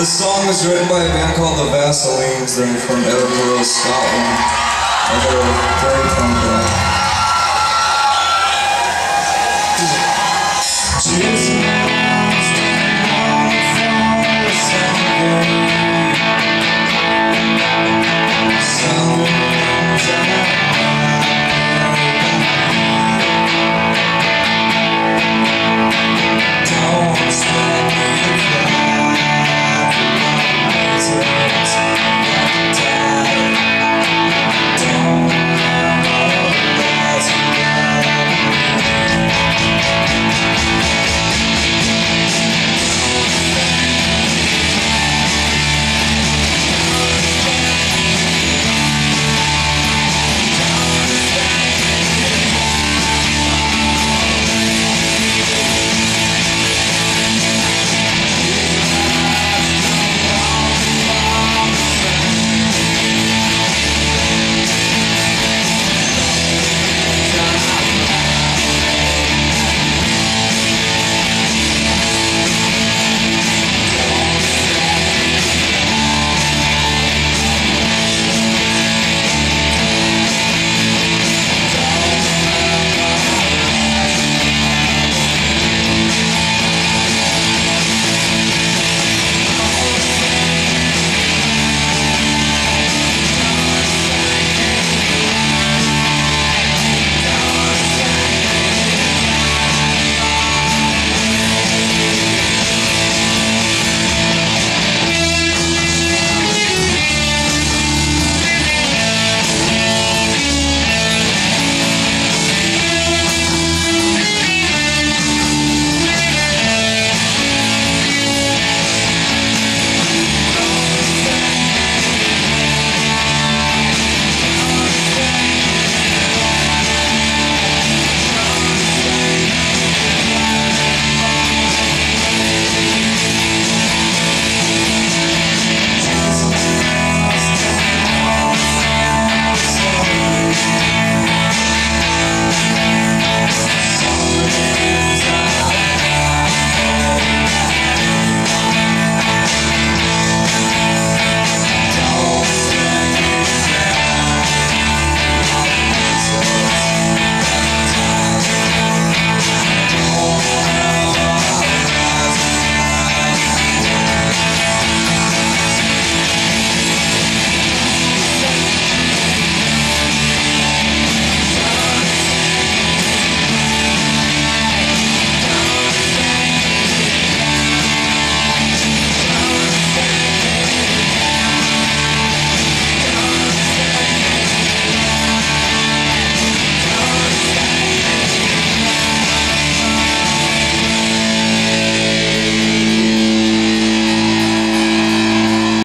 This song was written by a band called The Vaselines. They're from Edinburgh, Scotland. They're a very fun band. Cheers.